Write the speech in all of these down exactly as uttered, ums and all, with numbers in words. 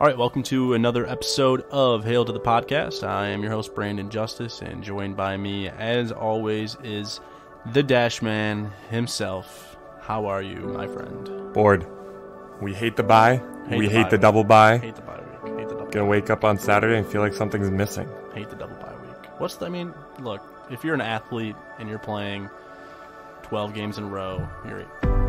All right, welcome to another episode of Hail to the Podcast. I am your host, Brandon Justice, and joined by me, as always, is the Dash Man himself. How are you, my friend? Bored. We hate the bye. Hate we the hate bye the week. double bye. Hate the bye week. Hate the double Gonna bye wake up on Saturday and feel like something's missing. Hate the double bye week. What's the, I mean, look, if you're an athlete and you're playing twelve games in a row, you're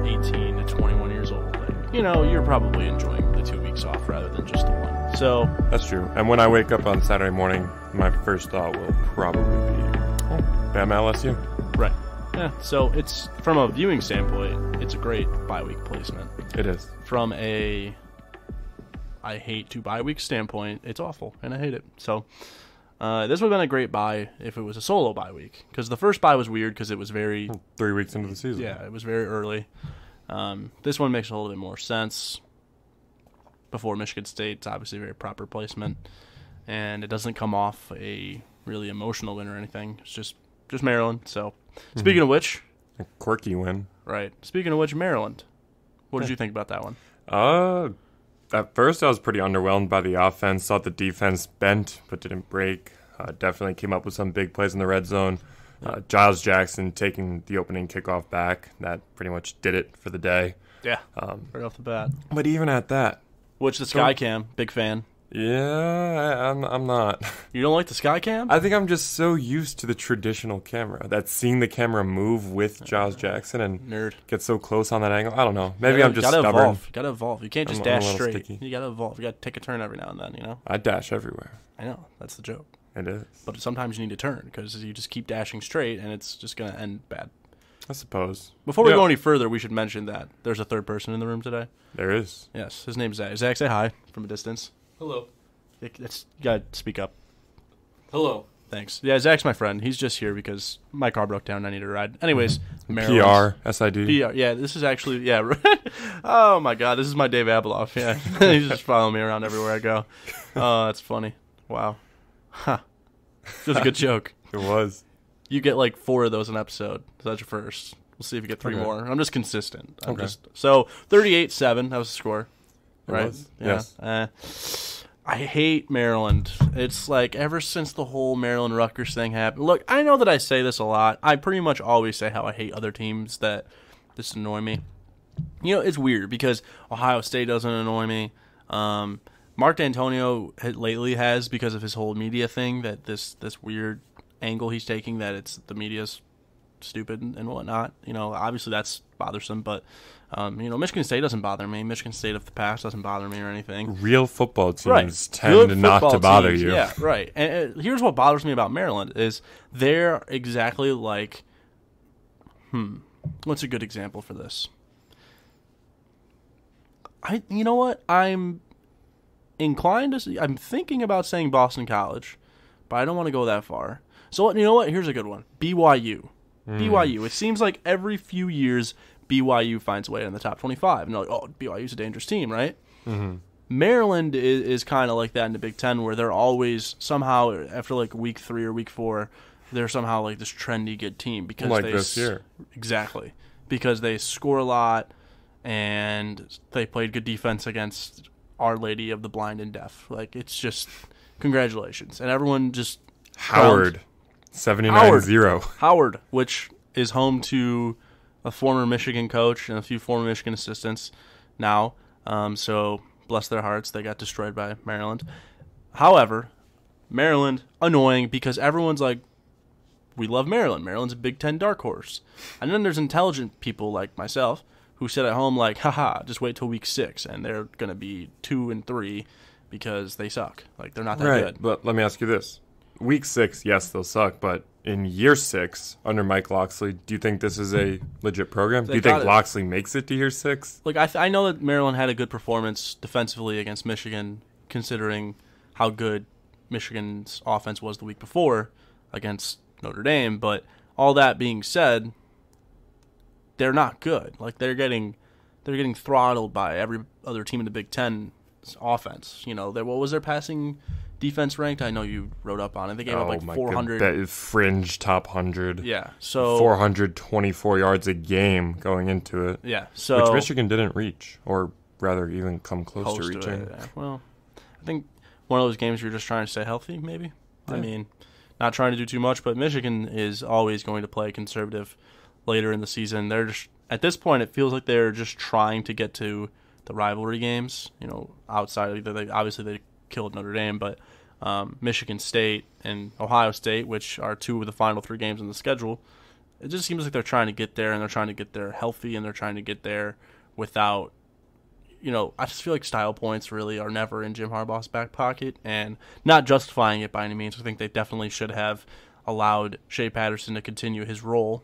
eighteen to twenty-one years old, and, you know, you're probably enjoying the two weeks off rather than just the one. So that's true. And when I wake up on Saturday morning, my first thought will probably be, oh, Bam L S U. Right. Yeah. So it's, from a viewing standpoint, it's a great bye week placement. It is. From a I hate to bye week standpoint, it's awful, and I hate it. So Uh, this would have been a great bye if it was a solo bye week, because the first bye was weird because it was very... Three weeks into the season. Yeah, it was very early. Um, this one makes a little bit more sense. Before Michigan State, it's obviously a very proper placement, and it doesn't come off a really emotional win or anything. It's just, just Maryland. So, speaking mm-hmm. of which... A quirky win. Right. Speaking of which, Maryland. What did you think about that one? Uh... At first, I was pretty underwhelmed by the offense. Thought the defense bent but didn't break. Uh, definitely came up with some big plays in the red zone. Uh, Giles Jackson taking the opening kickoff back. That pretty much did it for the day. Yeah, um, right off the bat. But even at that. Which the Skycam, big fan. Yeah, I, I'm, I'm not. You don't like the Skycam? I think I'm just so used to the traditional camera. That's seeing the camera move with Giles Jackson and Nerd. Get so close on that angle. I don't know. Maybe gotta, I'm just gotta stubborn. Evolve. Gotta evolve. You can't just I'm dash straight. Sticky. You gotta evolve. You gotta take a turn every now and then, you know? I dash everywhere. I know. That's the joke. It is. But sometimes you need to turn because you just keep dashing straight and it's just going to end bad. I suppose. Before we yeah. go any further, we should mention that there's a third person in the room today. There is. Yes. His name's Zach. Zach, say hi from a distance. Hello. It's, you gotta speak up. Hello. Thanks. Yeah, Zach's my friend. He's just here because my car broke down and I needed a ride. Anyways, Maryland. P R, S I D. P R, yeah, this is actually, yeah. Oh, my God, this is my Dave Abeloff. Yeah, he's just following me around everywhere I go. Oh, that's funny. Wow. Huh. That was a good joke. It was. You get like four of those an episode. So that's your first. We'll see if you get three okay. more. I'm just consistent. I'm okay. just, so, thirty-eight seven, that was the score. It right? Was. Yeah. Yes. Uh, I hate Maryland. It's like ever since the whole Maryland Rutgers thing happened. Look, I know that I say this a lot. I pretty much always say how I hate other teams that just annoy me. You know, it's weird because Ohio State doesn't annoy me. Um, Mark D'Antonio lately has, because of his whole media thing, that this, this weird angle he's taking that it's the media's stupid and whatnot. You know, obviously that's bothersome, but um, you know, Michigan State doesn't bother me. Michigan State of the past doesn't bother me or anything. Real football teams right. tend to not to bother teams, you. Yeah, right. And uh, here's what bothers me about Maryland is they're exactly like, hmm, what's a good example for this? I, you know what, I'm inclined to. See, I'm thinking about saying Boston College, but I don't want to go that far. So you know what? Here's a good one. B Y U. B Y U. It seems like every few years B Y U finds a way in the top twenty-five. And they're like, oh, B Y U's a dangerous team, right? Mm-hmm. Maryland is, is kind of like that in the Big Ten where they're always somehow, after like week three or week four, they're somehow like this trendy good team. Because like they, this year. Exactly. Because they score a lot and they played good defense against Our Lady of the Blind and Deaf. Like, it's just congratulations. And everyone just... Howard. Found, seventy-nine zero. Howard, Howard, which is home to a former Michigan coach and a few former Michigan assistants now. Um, so, bless their hearts, they got destroyed by Maryland. However, Maryland, annoying because everyone's like, we love Maryland. Maryland's a Big Ten dark horse. And then there's intelligent people like myself who sit at home like, haha, just wait till week six and they're going to be two and three because they suck. Like, they're not that right, good. But let me ask you this. Week six, yes, they'll suck, but in year six, under Mike Loxley, do you think this is a legit program? They do you think it. Loxley makes it to year six? Like, I, th I know that Maryland had a good performance defensively against Michigan, considering how good Michigan's offense was the week before against Notre Dame, but all that being said, they're not good. Like, they're getting they're getting throttled by every other team in the Big Ten's offense. You know, what was their passing... defense ranked, I know you wrote up on it. They gave oh up like four hundred. God, that is fringe top one hundred. Yeah. So four hundred twenty-four yards a game going into it. Yeah. So which Michigan didn't reach, or rather even come close to reaching. To it, yeah. Well, I think one of those games where you're just trying to stay healthy, maybe. Yeah. I mean, not trying to do too much, but Michigan is always going to play conservative later in the season. They're just, at this point, it feels like they're just trying to get to the rivalry games, you know, outside. They, obviously, they killed Notre Dame, but um, Michigan State and Ohio State, which are two of the final three games on the schedule, it just seems like they're trying to get there, and they're trying to get there healthy, and they're trying to get there without, you know, I just feel like style points really are never in Jim Harbaugh's back pocket, and not justifying it by any means. I think they definitely should have allowed Shea Patterson to continue his role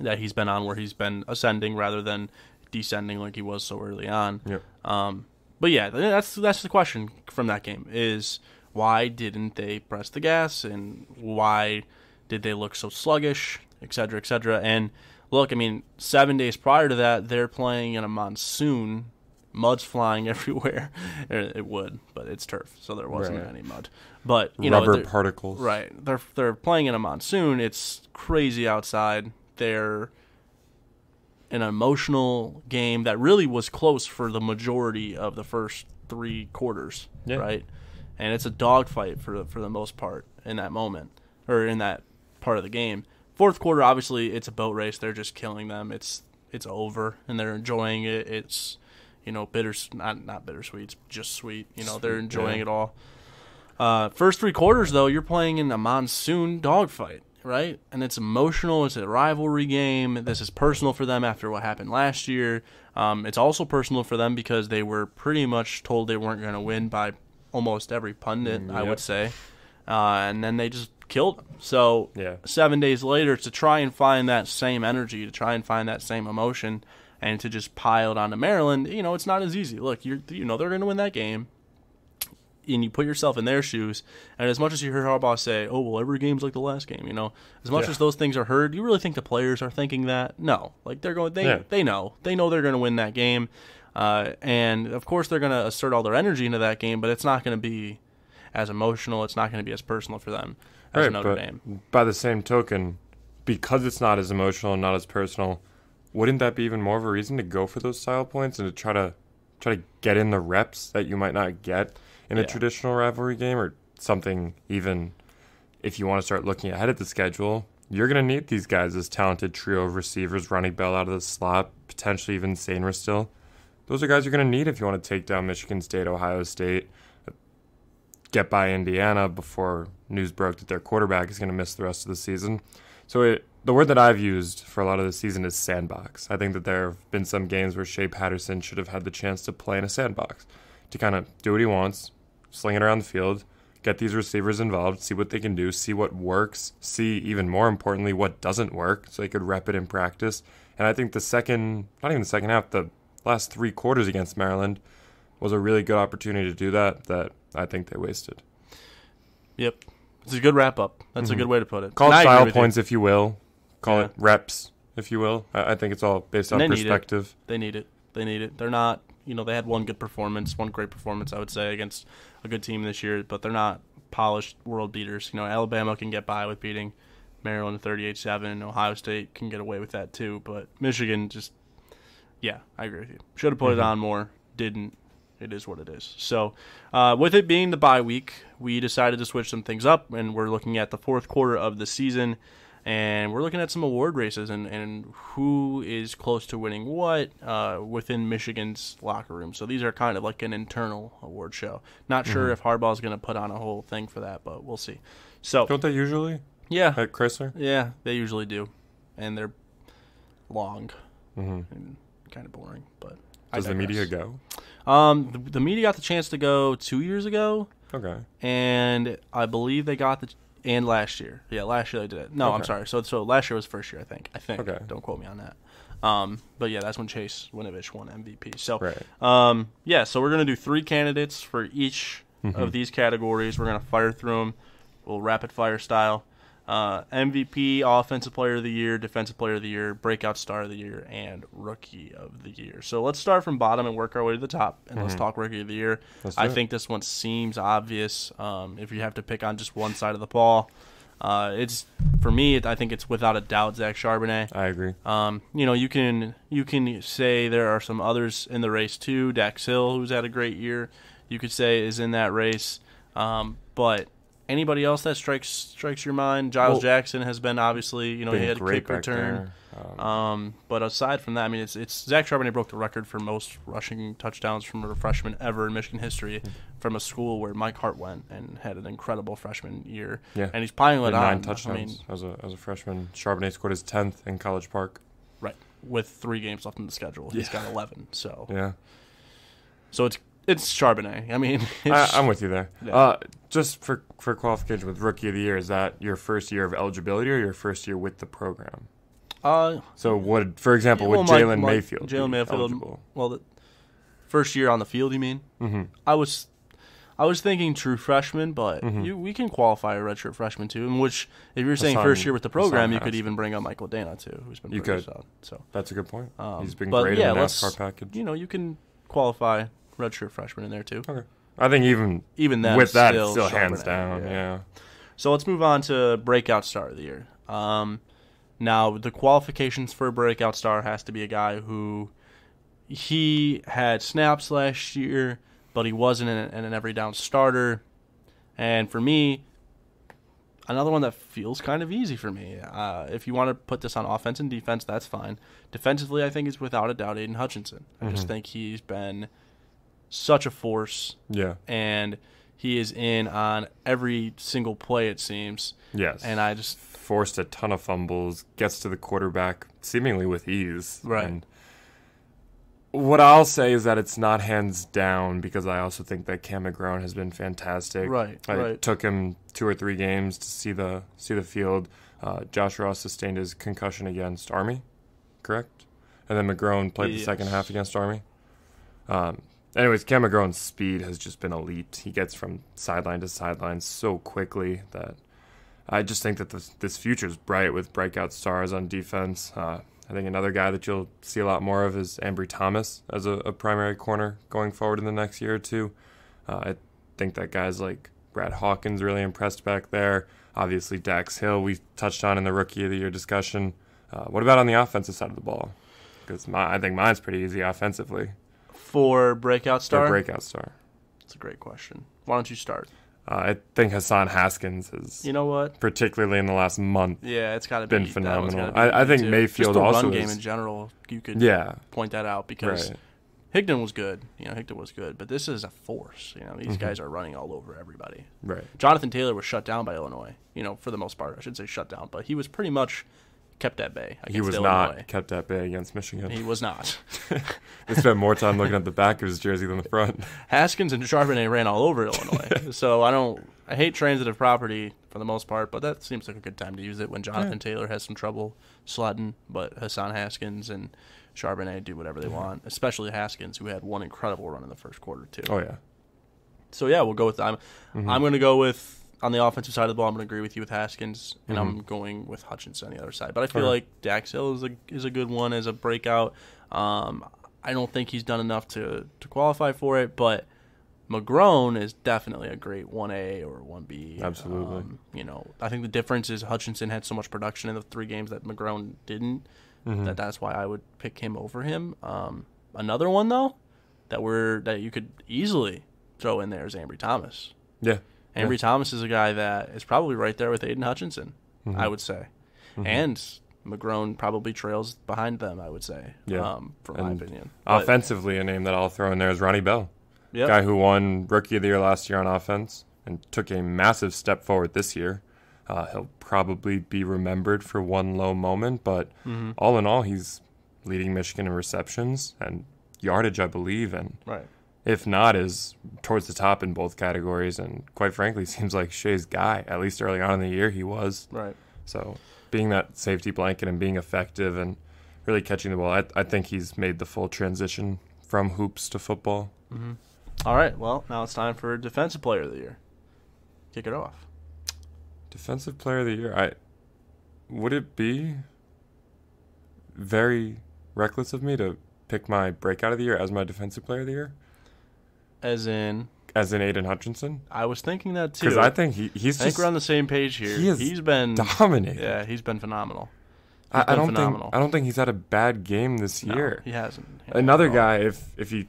that he's been on, where he's been ascending rather than descending like he was so early on. Yep. Um, but yeah, that's that's the question from that game is why didn't they press the gas, and why did they look so sluggish, et cetera, et cetera. And look, I mean, seven days prior to that, they're playing in a monsoon, mud's flying everywhere. It would, but it's turf, so there wasn't right. any mud. But you rubber know, particles. Right. They're they're playing in a monsoon. It's crazy outside. They're an emotional game that really was close for the majority of the first three quarters, yeah. right? And it's a dogfight for for the most part in that moment, or in that part of the game. Fourth quarter, obviously, it's a boat race. They're just killing them. It's it's over, and they're enjoying it. It's, you know, bitters not not bittersweet, it's just sweet. You know, they're enjoying yeah. it all. Uh, first three quarters, though, you're playing in a monsoon dogfight. Right? And it's emotional. It's a rivalry game. This is personal for them after what happened last year. Um, it's also personal for them because they were pretty much told they weren't going to win by almost every pundit, mm, yep. I would say. Uh, and then they just killed them. So yeah. seven days later, to try and find that same energy, to try and find that same emotion, and to just pile it onto Maryland, you know, it's not as easy. Look, you're, you know they're going to win that game. And you put yourself in their shoes, and as much as you hear Harbaugh say, oh, well, every game's like the last game, you know, as much yeah. as those things are heard, you really think the players are thinking that? No. Like, they're going, they yeah. they know. They know they're going to win that game. Uh, and, of course, they're going to assert all their energy into that game, but it's not going to be as emotional. It's not going to be as personal for them as right, Notre Dame. By the same token, because it's not as emotional and not as personal, wouldn't that be even more of a reason to go for those style points and to try to try to get in the reps that you might not get in a yeah. traditional rivalry game, or something? Even if you want to start looking ahead at the schedule, you're going to need these guys, this talented trio of receivers, Ronnie Bell out of the slot, potentially even Saner still. Those are guys you're going to need if you want to take down Michigan State, Ohio State, get by Indiana before news broke that their quarterback is going to miss the rest of the season. So it, the word that I've used for a lot of the season is sandbox. I think that there have been some games where Shea Patterson should have had the chance to play in a sandbox, to kind of do what he wants, sling it around the field, get these receivers involved, see what they can do, see what works, see, even more importantly, what doesn't work, so they could rep it in practice. And I think the second, not even the second half, the last three quarters against Maryland was a really good opportunity to do that that I think they wasted. Yep. It's a good wrap-up. That's mm-hmm. a good way to put it. Call it style points, if you will. Call yeah. it reps, if you will. I, I think it's all based on perspective. Need they need it. They need it. They're not... You know, they had one good performance, one great performance, I would say, against a good team this year, but they're not polished world beaters. You know, Alabama can get by with beating Maryland thirty-eight seven, and Ohio State can get away with that too, but Michigan just, yeah, I agree with you. Should have put mm-hmm. it on more, didn't. It is what it is. So, uh, with it being the bye week, we decided to switch some things up, and we're looking at the fourth quarter of the season, and we're looking at some award races and, and who is close to winning what uh, within Michigan's locker room. So these are kind of like an internal award show. Not sure mm-hmm. if Harbaugh's going to put on a whole thing for that, but we'll see. So don't they usually? Yeah. At Chrysler? Yeah, they usually do. And they're long mm-hmm. and kind of boring. But Does the media go? Um, the, the media got the chance to go two years ago. Okay. And I believe they got the – And last year. Yeah, last year they did it. No, okay. I'm sorry. So so last year was first year, I think. I think. Okay. Don't quote me on that. Um, but, yeah, that's when Chase Winovich won M V P. So, right. um, yeah, so we're going to do three candidates for each mm-hmm. of these categories. We're going to fire through them. We'll rapid-fire style. Uh, M V P, Offensive Player of the Year, Defensive Player of the Year, Breakout Star of the Year, and Rookie of the Year. So let's start from bottom and work our way to the top, and mm-hmm. let's talk Rookie of the Year. I it. think this one seems obvious. Um, if you have to pick on just one side of the ball, uh, it's for me. I think it's without a doubt Zach Charbonnet. I agree. Um, you know, you can you can say there are some others in the race too. Dax Hill, who's had a great year. you could say is in that race. Um, but anybody else that strikes strikes your mind? Giles well, Jackson has been obviously, you know, he had a kick return. Um, um, but aside from that, I mean, it's it's Zach Charbonnet broke the record for most rushing touchdowns from a freshman ever in Michigan history, mm-hmm. from a school where Mike Hart went and had an incredible freshman year. Yeah, and he's piling it on. Nine touchdowns I mean, as a as a freshman. Charbonnet scored his tenth in College Park. Right, with three games left in the schedule, yeah. he's got eleven. So yeah, so it's it's Charbonnet. I mean, it's, I, I'm with you there. Yeah. Uh, just for for qualification with Rookie of the Year, is that your first year of eligibility or your first year with the program? Uh, so would, for example, yeah, well, would Jalen Mayfield? Jalen Mayfield. Eligible? Well, the first year on the field, you mean? Mm-hmm. I was, I was thinking true freshman, but mm-hmm. you, we can qualify a redshirt freshman too. In which, if you're saying Hassan, first year with the program, Hassan you could Haskins. even bring up Michael Dana too, who's been you pretty could. Solid. So that's a good point. Um, He's been great yeah, in the NASCAR package. You know, you can qualify redshirt freshman in there too. Okay, I think even even that with that still, still hands down. Yeah. yeah. So let's move on to breakout star of the year. Um. Now, the qualifications for a breakout star has to be a guy who he had snaps last year, but he wasn't an, an every-down starter. And for me, another one that feels kind of easy for me. Uh, if you want to put this on offense and defense, that's fine. Defensively, I think it's without a doubt Aiden Hutchinson. I mm-hmm. just think he's been such a force. Yeah. And he is in on every single play, it seems. Yes. And I just... forced a ton of fumbles, gets to the quarterback seemingly with ease. Right. And what I'll say is that it's not hands down because I also think that Cam McGrone has been fantastic. Right, I right. took him two or three games to see the see the field. Uh, Josh Ross sustained his concussion against Army, correct? And then McGrone played yes. the second half against Army. Um, anyways, Cam McGrone's speed has just been elite. He gets from sideline to sideline so quickly that... I just think that this, this future is bright with breakout stars on defense. Uh, I think another guy that you'll see a lot more of is Ambry Thomas as a, a primary corner going forward in the next year or two. Uh, I think that guys like Brad Hawkins really impressed back there. Obviously, Dax Hill we touched on in the Rookie of the Year discussion. Uh, what about on the offensive side of the ball? Because my, I think mine's pretty easy offensively. For breakout star? For breakout star. That's a great question. Why don't you start? Uh, I think Hassan Haskins has, you know what, particularly in the last month, yeah, it's got to be been phenomenal. Be I, I think too. Mayfield Just the also run game is, in general, you could yeah. point that out because right. Higdon was good, you know, Higdon was good, but this is a force. You know, these mm-hmm. guys are running all over everybody. Right. Jonathan Taylor was shut down by Illinois. You know, for the most part, I should say shut down, but he was pretty much kept at bay. Against he was Illinois. Not kept at bay against Michigan. He was not. They spent more time looking at the back of his jersey than the front. Haskins and Charbonnet ran all over Illinois. So I don't. I hate transitive property for the most part, but that seems like a good time to use it when Jonathan yeah. Taylor has some trouble slotting. But Hassan Haskins and Charbonnet do whatever they yeah. want, especially Haskins, who had one incredible run in the first quarter too. Oh yeah. So yeah, we'll go with. I'm. Mm-hmm. I'm going to go with. On the offensive side of the ball, I'm going to agree with you with Haskins, and mm-hmm. I'm going with Hutchinson on the other side. But I feel right. like Dax Hill is a, is a good one as a breakout. Um, I don't think he's done enough to, to qualify for it, but McGrone is definitely a great one A or one B. Absolutely. Um, you know, I think the difference is Hutchinson had so much production in the three games that McGrone didn't, mm-hmm. that that's why I would pick him over him. Um, another one, though, that we're that you could easily throw in there is Ambry Thomas. Yeah. Ambry yeah. Thomas is a guy that is probably right there with Aiden Hutchinson, mm-hmm. I would say. Mm-hmm. And McGrone probably trails behind them, I would say, yeah. um, from and my opinion. Offensively, but, a name that I'll throw in there is Ronnie Bell, a yep. guy who won Rookie of the Year last year on offense and took a massive step forward this year. Uh, he'll probably be remembered for one low moment, but mm-hmm. all in all, he's leading Michigan in receptions and yardage, I believe. And right. if not, is towards the top in both categories, and quite frankly, seems like Shea's guy. At least early on in the year, he was. Right. So being that safety blanket and being effective and really catching the ball, I, I think he's made the full transition from hoops to football. Mm-hmm. All right. Well, now it's time for Defensive Player of the Year. Kick it off. Defensive Player of the Year. I would it be very reckless of me to pick my breakout of the year as my Defensive Player of the Year? As in? As in Aiden Hutchinson? I was thinking that, too. Because I think he, he's I think just, we're on the same page here. He has he's been dominating. Yeah, he's been phenomenal. He's I, been I, don't phenomenal. Think, I don't think he's had a bad game this no, year. he hasn't. He Another hasn't guy, if, if you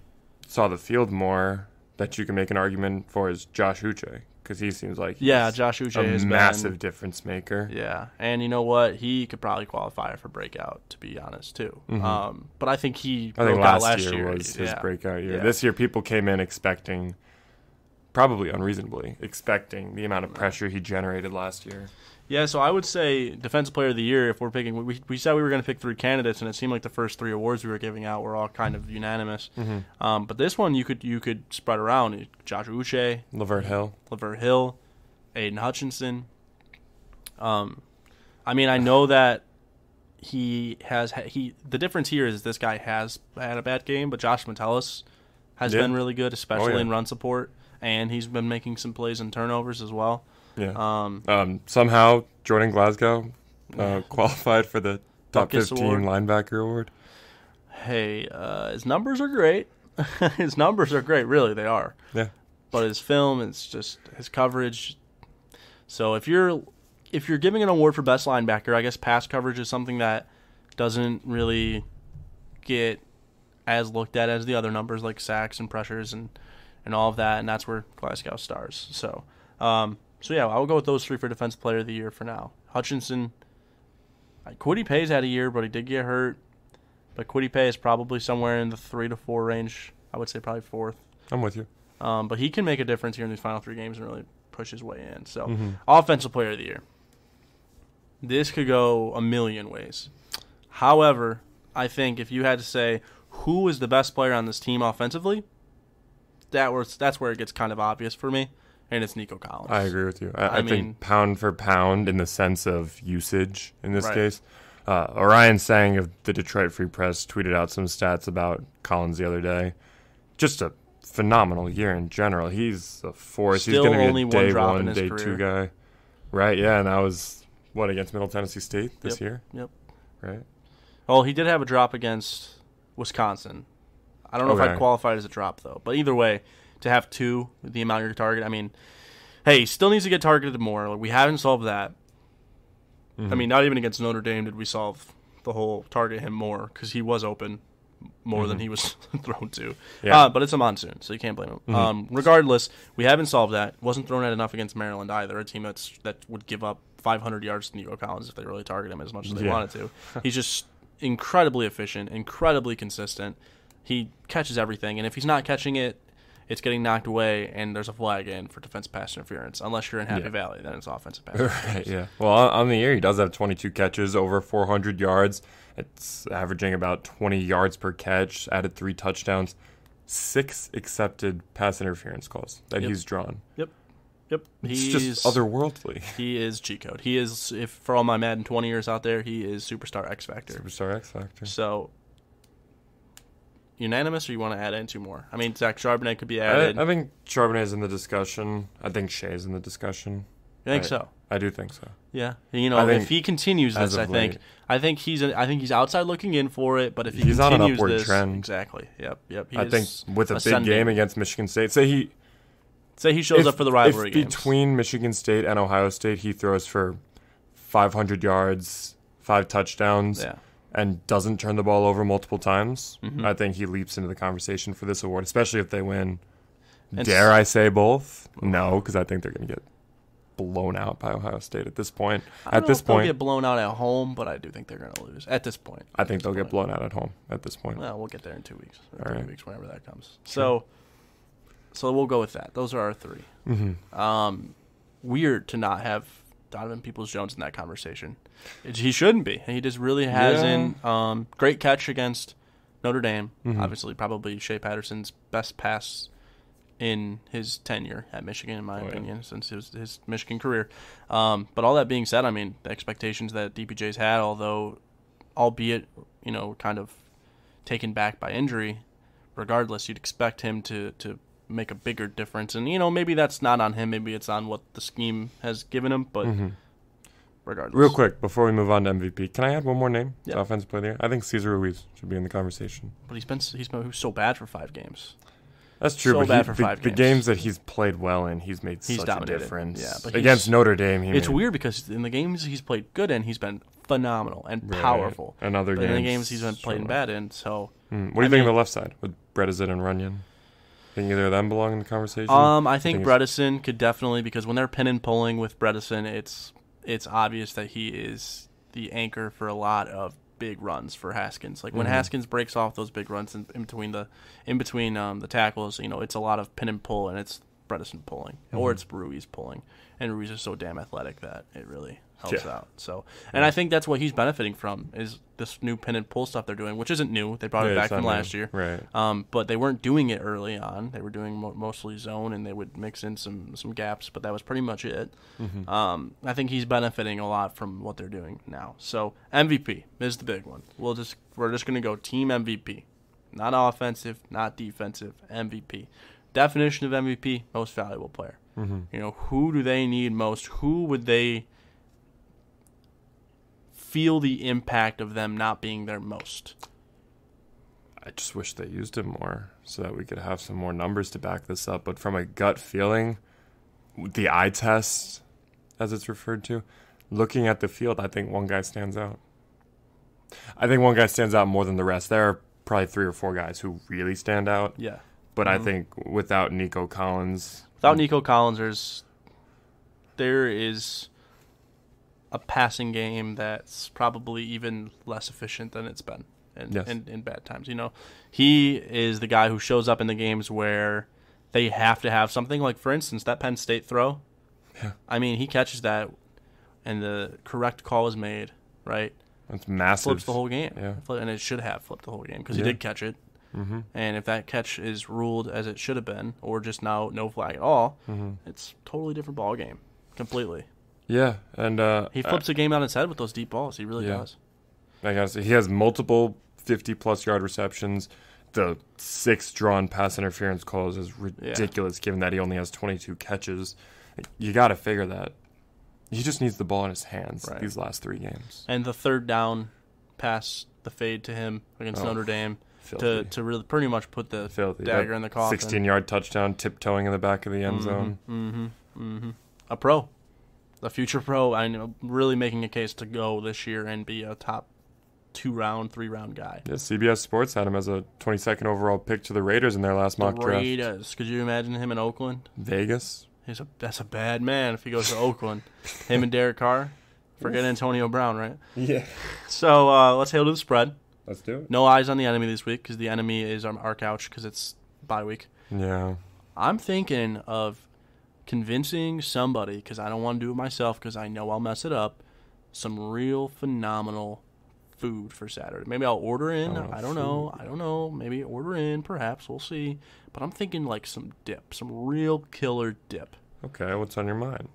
saw the field more, that you can make an argument for is Josh Uche, because he seems like he's yeah, Josh Uche a massive been, difference maker. Yeah, and you know what? He could probably qualify for breakout, to be honest, too. Mm-hmm. Um, but I think he I think last, last year, year was his yeah. breakout year. Yeah. This year, people came in expecting, probably unreasonably, expecting the amount of pressure he generated last year. Yeah, so I would say Defensive Player of the Year, if we're picking, we, we said we were going to pick three candidates, and it seemed like the first three awards we were giving out were all kind of unanimous. Mm-hmm. Um, but this one you could you could spread around. Josh Uche. Lavert Hill. Lavert Hill. Aiden Hutchinson. Um, I mean, I know that he has, he the difference here is this guy has had a bad game, but Josh Metellus has yeah. been really good, especially oh, yeah. in run support, and he's been making some plays and turnovers as well. Yeah. Um, um, somehow Jordan Glasgow uh, yeah. qualified for the top fifteen award. Linebacker award. Hey, uh, his numbers are great. His numbers are great, really, they are. Yeah. But his film, it's just his coverage. So if you're if you're giving an award for best linebacker, I guess pass coverage is something that doesn't really get as looked at as the other numbers like sacks and pressures and, and all of that, and that's where Glasgow stars. So, um, So, yeah, I will go with those three for Defensive Player of the Year for now. Hutchinson, Kwity Paye's had a year, but he did get hurt. But Kwity Paye is probably somewhere in the three to four range. I would say probably fourth. I'm with you. Um, but he can make a difference here in these final three games and really push his way in. So, mm-hmm. Offensive Player of the Year. This could go a million ways. However, I think if you had to say who is the best player on this team offensively, that was, that's where it gets kind of obvious for me. And it's Nico Collins. I agree with you. I, I, I mean, think pound for pound in the sense of usage in this right. case. Uh, Orion Sang of the Detroit Free Press tweeted out some stats about Collins the other day. Just a phenomenal year in general. He's a force. Still He's going to be a day one, one day career. two guy. Right, yeah, and that was, what, against Middle Tennessee State this yep. year? Yep. Right? Well, he did have a drop against Wisconsin. I don't know okay. if I'd qualify it as a drop, though. But either way, to have two, the amount you're targeting. I mean, hey, still needs to get targeted more. Like, we haven't solved that. Mm-hmm. I mean, not even against Notre Dame did we solve the whole target him more, because he was open more mm-hmm. than he was thrown to. Yeah. Uh, but it's a monsoon, so you can't blame him. Mm-hmm. Um, regardless, we haven't solved that. Wasn't thrown at enough against Maryland either, a team that's that would give up five hundred yards to Nico Collins if they really target him as much as they yeah. wanted to. He's just incredibly efficient, incredibly consistent. He catches everything, and if he's not catching it, it's getting knocked away, and there's a flag in for defensive pass interference. Unless you're in Happy yeah. Valley, then it's offensive pass interference. Right, yeah. Well, on the year, he does have twenty-two catches, over four hundred yards. It's averaging about twenty yards per catch, added three touchdowns, six accepted pass interference calls that yep. he's drawn. Yep. Yep. It's he's just otherworldly. He is G-code. He is, if for all my Madden twenty years out there, he is Superstar X Factor. Superstar X Factor. So... unanimous, or you want to add in two more? I mean, Zach Charbonnet could be added. I, I think Charbonnet is in the discussion. I think Shea is in the discussion. You think I, so? I do think so. Yeah, you know, if he continues this, I think, late, I think he's, a, I think he's outside looking in for it. But if he he's continues on an upward this, trend, exactly. Yep, yep. He I think with a ascending. big game against Michigan State, say he, say he shows if, up for the rivalry. If games. Between Michigan State and Ohio State, he throws for five hundred yards, five touchdowns. Yeah. And doesn't turn the ball over multiple times, mm-hmm. I think he leaps into the conversation for this award, especially if they win. And Dare I say both? No, because I think they're going to get blown out by Ohio State at this point. I don't at know this if point, they'll get blown out at home, but I do think they're going to lose at this point. At I think they'll point. get blown out at home at this point. Well, we'll get there in two weeks, or three right. weeks, whenever that comes. Sure. So, so we'll go with that. Those are our three. Mm-hmm. Um, weird to not have Donovan Peoples-Jones in that conversation. He shouldn't be. He just really hasn't. Yeah. Um, great catch against Notre Dame. Mm-hmm. Obviously, probably Shea Patterson's best pass in his tenure at Michigan, in my oh, opinion, yeah. since his, his Michigan career. Um, but all that being said, I mean, the expectations that D P J's had, although, albeit, you know, kind of taken back by injury, regardless, you'd expect him to, to make a bigger difference. And, you know, maybe that's not on him. Maybe it's on what the scheme has given him, but... Mm-hmm. Regardless. Real quick, before we move on to M V P, can I add one more name yep. to Offensive Player of the Year? I think Cesar Ruiz should be in the conversation. But he's been he's been so bad for five games. That's true. So but bad he, for the, five the games. The games that he's played well in, he's made he's such dominated. a difference. Yeah, but against Notre Dame, he it's made... weird because in the games he's played good in, he's been phenomenal and right. powerful. And other but games, in the games he's been playing bad in. So mm. what do you I think mean, of the left side with Bredeson and Runyon? Think either of them belong in the conversation? Um, I think, think Bredeson could definitely, because when they're pin and pulling with Bredeson, it's it's obvious that he is the anchor for a lot of big runs for Haskins. Like when mm-hmm. Haskins breaks off those big runs in, in between the in between um, the tackles, you know, it's a lot of pin and pull, and it's Bredeson pulling, mm-hmm. or it's Ruiz pulling, and Ruiz is so damn athletic that it really helps yeah. out. So, and yeah. I think that's what he's benefiting from is this new pin and pull stuff they're doing, which isn't new. They brought yeah, it back from last new. year, right? Um, but they weren't doing it early on. They were doing mo mostly zone, and they would mix in some some gaps, but that was pretty much it. Mm-hmm. Um, I think he's benefiting a lot from what they're doing now. So M V P is the big one. We'll just we're just gonna go team M V P, not offensive, not defensive. M V P. Definition of M V P, most valuable player. Mm-hmm. You know, who do they need most? Who would they feel the impact of them not being there most? I just wish they used him more so that we could have some more numbers to back this up. But from a gut feeling, the eye test, as it's referred to, looking at the field, I think one guy stands out. I think one guy stands out more than the rest. There are probably three or four guys who really stand out. Yeah. But mm-hmm. I think without Nico Collins, without Nico Collins, there's there is a passing game that's probably even less efficient than it's been in, yes. in, in bad times. You know, he is the guy who shows up in the games where they have to have something. Like for instance, that Penn State throw. Yeah. I mean, he catches that, and the correct call is made. Right. That's massive. Flips the whole game. Yeah. And it should have flipped the whole game because yeah. he did catch it. Mm-hmm. And if that catch is ruled as it should have been, or just now no flag at all, mm-hmm. it's a totally different ball game, completely. Yeah, and uh, he flips I, the game on its head with those deep balls. He really yeah. does. I guess he has multiple fifty-plus yard receptions. The six drawn pass interference calls is ridiculous, yeah. given that he only has twenty-two catches. You got to figure that he just needs the ball in his hands right. these last three games. And the third down pass, the fade to him against oh. Notre Dame. Filthy. To to really pretty much put the Filthy. dagger that in the coffin. sixteen yard touchdown, tiptoeing in the back of the end mm-hmm, zone. Mm-hmm, mm-hmm. A pro, a future pro. I know, really making a case to go this year and be a top two round, three round guy. Yeah, C B S Sports had him as a twenty-second overall pick to the Raiders in their last the mock draft. Raiders. Could you imagine him in Oakland? Vegas. He's a that's a bad man if he goes to Oakland. Him and Derek Carr. Forget Antonio Brown, right? Yeah. So uh, let's hail to the spread. Let's do it. No eyes on the enemy this week because the enemy is our, our couch because it's bye week. Yeah. I'm thinking of convincing somebody, because I don't want to do it myself because I know I'll mess it up, some real phenomenal food for Saturday. Maybe I'll order in. Oh, I don't food. know. I don't know. Maybe order in. Perhaps. We'll see. But I'm thinking like some dip, some real killer dip. Okay. What's on your mind?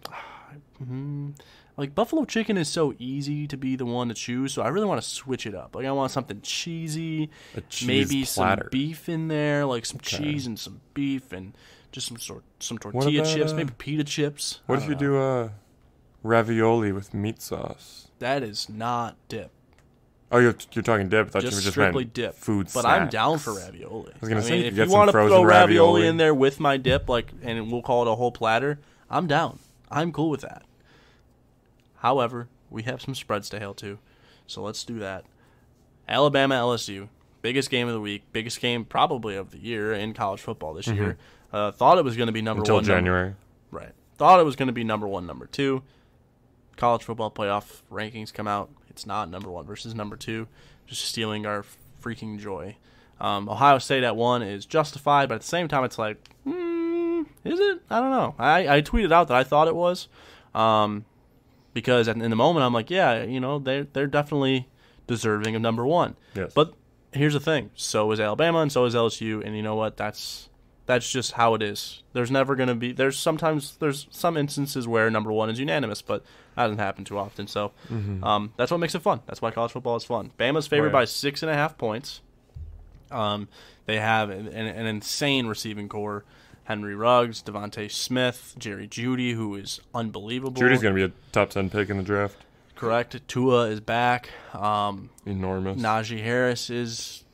Mm-hmm. Like, buffalo chicken is so easy to be the one to choose, so I really want to switch it up. Like, I want something cheesy, a cheese maybe platter. some beef in there, like some okay. cheese and some beef and just some sort some tortilla about, chips, uh, maybe pita chips. What if you know. do uh, ravioli with meat sauce? That is not dip. Oh, you're, you're talking dip. I thought just you were just strictly dip. Food but snacks. I'm down for ravioli. I was going to say, mean, you if you want to throw ravioli in there with my dip, like, and we'll call it a whole platter, I'm down. I'm cool with that. However, we have some spreads to hail to, so let's do that. Alabama L S U, biggest game of the week, biggest game probably of the year in college football this mm-hmm. year. Uh, thought it was going to be number Until one. Until January. Number, right. Thought it was going to be number one, number two. College football playoff rankings come out. It's not number one versus number two. Just stealing our freaking joy. Um, Ohio State at one is justified, but at the same time it's like, mm, is it? I don't know. I, I tweeted out that I thought it was. Um Because in the moment, I'm like, yeah, you know, they're, they're definitely deserving of number one. Yes. But here's the thing. So is Alabama and so is L S U. And you know what? That's that's just how it is. There's never going to be – there's sometimes – there's some instances where number one is unanimous, but that doesn't happen too often. So mm-hmm. um, that's what makes it fun. That's why college football is fun. Bama's favored right. by six and a half points. Um, they have an, an insane receiving core. Henry Ruggs, Devontae Smith, Jerry Jeudy, who is unbelievable. Judy's going to be a top ten pick in the draft. Correct. Tua is back. Um, Enormous. Najee Harris is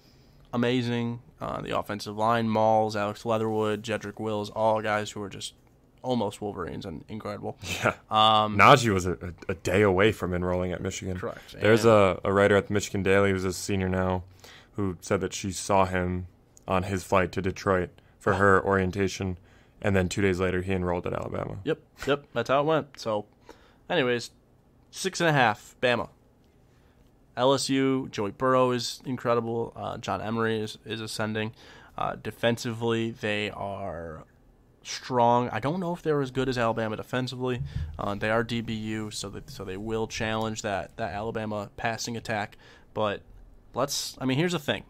amazing. Uh, the offensive line, Mauls, Alex Leatherwood, Jedrick Wills, all guys who are just almost Wolverines and incredible. Yeah. Um, Najee was a, a day away from enrolling at Michigan. Correct. There's a, a writer at the Michigan Daily who's a senior now who said that she saw him on his flight to Detroit. for her orientation, and then two days later he enrolled at Alabama. Yep, yep, that's how it went. So, anyways, six and a half, Bama. L S U, Joey Burrow is incredible. Uh, John Emery is, is ascending. Uh, defensively, they are strong. I don't know if they're as good as Alabama defensively. Uh, they are D B U, so that, so they will challenge that, that Alabama passing attack. But let's, I mean, here's the thing.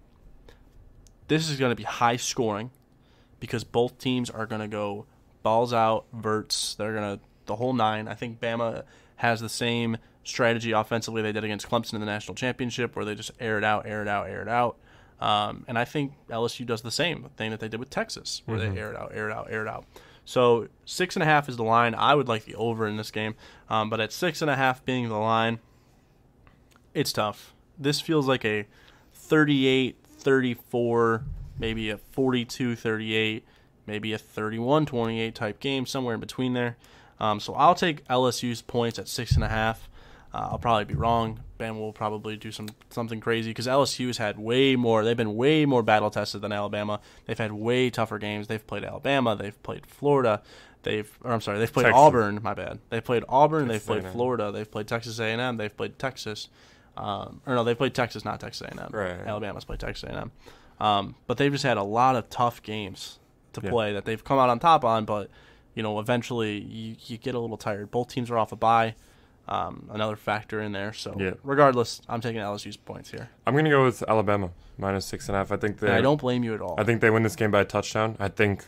This is going to be high scoring because both teams are going to go balls out, verts. They're going to, the whole nine. I think Bama has the same strategy offensively they did against Clemson in the national championship, where they just air it out, air it out, air it out. Um, and I think L S U does the same thing that they did with Texas, where mm-hmm. they air it out, air it out, air it out. So six and a half is the line. I would like the over in this game. Um, but at six and a half being the line, it's tough. This feels like a thirty-eight thirty-four, maybe a forty-two thirty-eight, maybe a thirty-one twenty-eight type game, somewhere in between there. Um, so I'll take L S U's points at six and a half. Uh, I'll probably be wrong. Bama will probably do some something crazy because L S U's had way more. They've been way more battle tested than Alabama. They've had way tougher games. They've played Alabama. They've played Florida. They've, or I'm sorry, they've played Texas. Auburn. My bad. They've played Auburn. Texas they've played A and M. Florida. They've played Texas A and M. They've played Texas. Um, or no, they played Texas, not Texas A and M. Right. Alabama's played Texas A and M. Um, but they've just had a lot of tough games to yeah. play that they've come out on top on. But you know, eventually you, you get a little tired. Both teams are off a bye. Um, another factor in there. So, yeah. regardless, I'm taking L S U's points here. I'm going to go with Alabama, minus six and a half. I think they. I don't blame you at all. I think they win this game by a touchdown. I think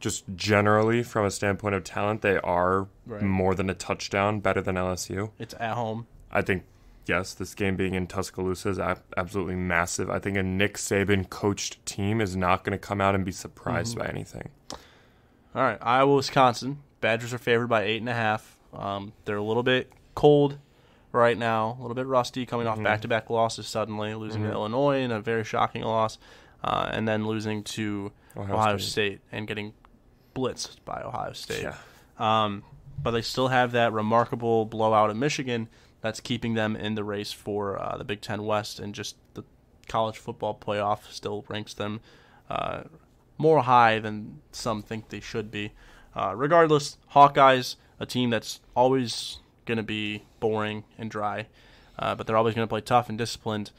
just generally from a standpoint of talent, they are right. more than a touchdown better than L S U. It's at home. I think, yes, this game being in Tuscaloosa is absolutely massive. I think a Nick Saban-coached team is not going to come out and be surprised mm-hmm. by anything. All right, Iowa, Wisconsin. Badgers are favored by eight and a half. Um, they're a little bit cold right now, a little bit rusty, coming off mm-hmm. back-to-back losses suddenly, losing mm-hmm. to Illinois in a very shocking loss, uh, and then losing to Ohio, Ohio State. State and getting blitzed by Ohio State. Yeah. Um, but they still have that remarkable blowout at Michigan that's keeping them in the race for uh, the Big Ten West, and just the college football playoff still ranks them uh, more high than some think they should be. Uh, regardless, Hawkeyes, a team that's always going to be boring and dry, uh, but they're always going to play tough and disciplined.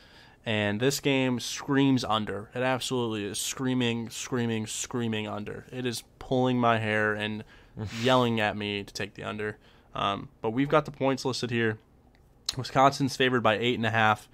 And this game screams under. It absolutely is screaming, screaming, screaming under. It is pulling my hair and yelling at me to take the under. Um, but we've got the points listed here. Wisconsin's favored by eight and a half.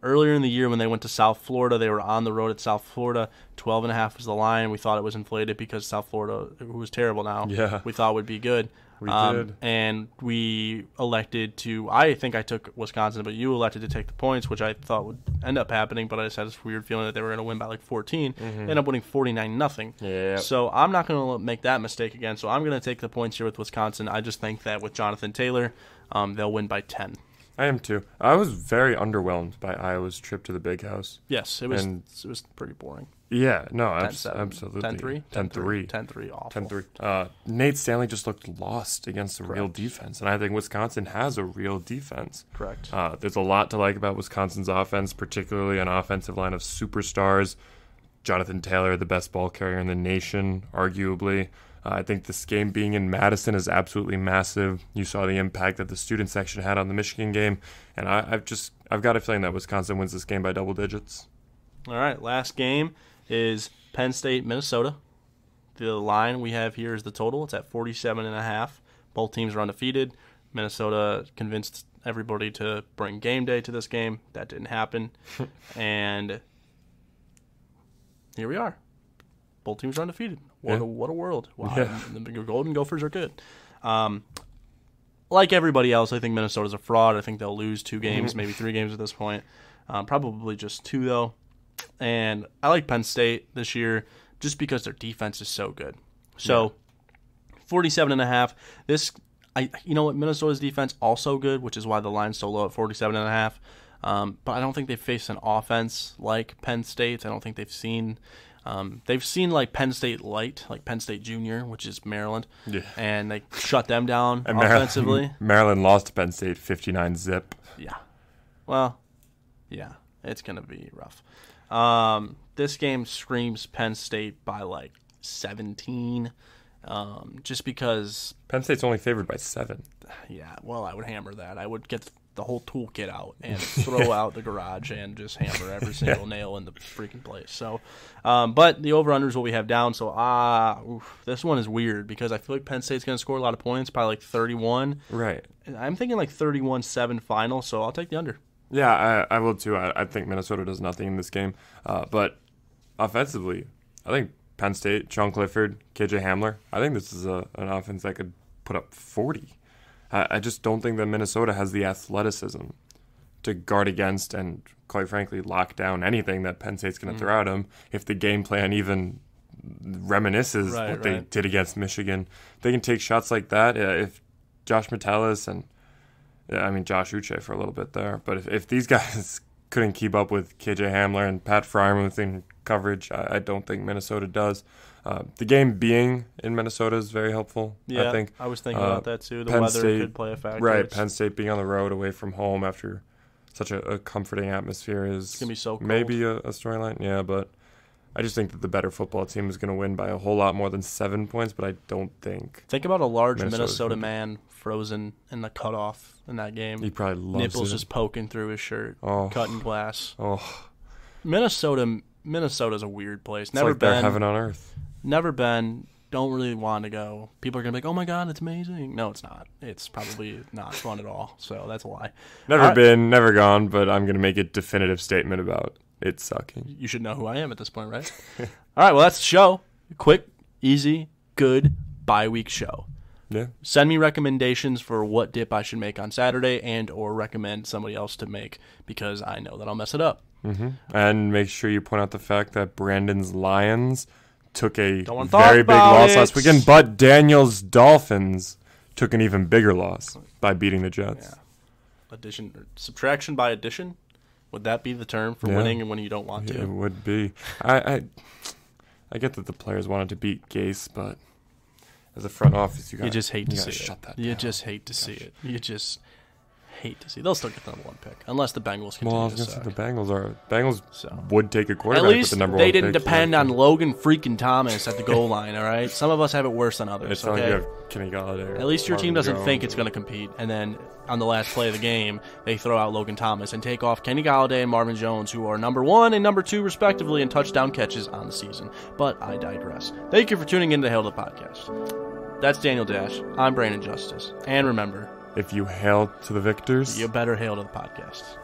Earlier in the year when they went to South Florida, they were on the road at South Florida. twelve and a half was the line. We thought it was inflated because South Florida, who was terrible now, yeah. we thought would be good. We um, did. And we elected to, I think I took Wisconsin, but you elected to take the points, which I thought would end up happening, but I just had this weird feeling that they were going to win by like fourteen. Mm-hmm. They ended up winning forty-nine nothing. Yeah. So I'm not going to make that mistake again. So I'm going to take the points here with Wisconsin. I just think that with Jonathan Taylor, um, they'll win by ten. I am too. I was very underwhelmed by Iowa's trip to the Big House. Yes, it was and, it was pretty boring. Yeah, no, abs- absolutely. ten three? ten three. ten three, awful. ten three. Uh, Nate Stanley just looked lost against a Correct. real defense, and I think Wisconsin has a real defense. Correct. Uh, there's a lot to like about Wisconsin's offense, particularly an offensive line of superstars. Jonathan Taylor, the best ball carrier in the nation, arguably. Uh, I think this game being in Madison is absolutely massive. You saw the impact that the student section had on the Michigan game, and I, I've just I've got a feeling that Wisconsin wins this game by double digits. All right, last game is Penn State, Minnesota. The line we have here is the total. It's at forty-seven and a half. Both teams are undefeated. Minnesota convinced everybody to bring game day to this game. That didn't happen, and here we are. Both teams are undefeated. What, yeah. a, what a world. Wow. Yeah. The Golden Gophers are good. Um, like everybody else, I think Minnesota's a fraud. I think they'll lose two games, maybe three games at this point. Um, probably just two, though. And I like Penn State this year just because their defense is so good. So, yeah. forty-seven and a half. This, I, you know what? Minnesota's defense also good, which is why the line's so low at forty-seven and a half. Um, but I don't think they've faced an offense like Penn State. I don't think they've seen... Um, they've seen like Penn State Light, like Penn State Junior, which is Maryland, yeah. and they shut them down and offensively. Maryland, Maryland lost to Penn State fifty-nine zip. Yeah. Well, yeah, it's going to be rough. Um, this game screams Penn State by like seventeen, um, just because Penn State's only favored by seven. Yeah, well, I would hammer that. I would get the whole toolkit out and throw yeah. out the garage and just hammer every single yeah. nail in the freaking place. So, um, but the over-under is what we have down. So, ah, uh, this one is weird because I feel like Penn State's going to score a lot of points, probably like thirty-one. Right. I'm thinking like thirty-one seven final, so I'll take the under. Yeah, I, I will too. I, I think Minnesota does nothing in this game. Uh, but offensively, I think Penn State, Sean Clifford, K J Hamler, I think this is a, an offense that could put up forty. I, I just don't think that Minnesota has the athleticism to guard against and, quite frankly, lock down anything that Penn State's going to mm. throw at them. If the game plan even reminisces right, what right. they did against Michigan, they can take shots like that. If Josh Metellus and Yeah, I mean, Josh Uche for a little bit there. But if, if these guys couldn't keep up with K J Hamler and Pat Fryermuth in coverage, I, I don't think Minnesota does. Uh, the game being in Minnesota is very helpful, yeah, I think. I was thinking uh, about that too. The Penn weather State, could play a factor. Right, Penn State being on the road away from home after such a, a comforting atmosphere is gonna be so cold. Maybe a, a storyline. Yeah, but I just think that the better football team is going to win by a whole lot more than seven points, but I don't think. Think about a large Minnesota's Minnesota man frozen in the cutoff in that game. He probably loves Nipples it. Nipples just poking through his shirt, oh. cutting glass. Oh, Minnesota, Minnesota's a weird place. It's never like been. Heaven on earth. Never been. Don't really want to go. People are going to be like, oh, my God, it's amazing. No, it's not. It's probably not fun at all, so that's a lie. Never all been, right. never gone, but I'm going to make a definitive statement about it's sucking. You should know who I am at this point, right? All right, well, that's the show. Quick, easy, good bi-week show. Yeah. Send me recommendations for what dip I should make on Saturday and or recommend somebody else to make because I know that I'll mess it up. Mm-hmm. And make sure you point out the fact that Brandon's Lions took a very big loss it. last weekend, but Daniel's Dolphins took an even bigger loss by beating the Jets. Yeah. Addition, or subtraction by addition? Would that be the term for yeah. winning and when you don't want yeah, to? It would be. I, I I get that the players wanted to beat Gase, but as a front office, you got you just hate to see it. Shut that down. You just hate to Gosh. see it. You just hate to see. They'll still get the number one pick unless the Bengals continue well, I was to suck. Say the Bengals are Bengals so. would take a quarterback. At least with the number they one didn't pick depend on Logan freaking Thomas at the goal line. All right, some of us have it worse than others. It's okay? Like you have Kenny Galladay. At least your team doesn't Jones. think it's going to compete, and then on the last play of the game, they throw out Logan Thomas and take off Kenny Galladay and Marvin Jones, who are number one and number two, respectively, in touchdown catches on the season. But I digress. Thank you for tuning in to Hail to the Podcast. That's Daniel Dash. I'm Brandon Justice. And remember, if you hail to the victors, you better hail to the podcast.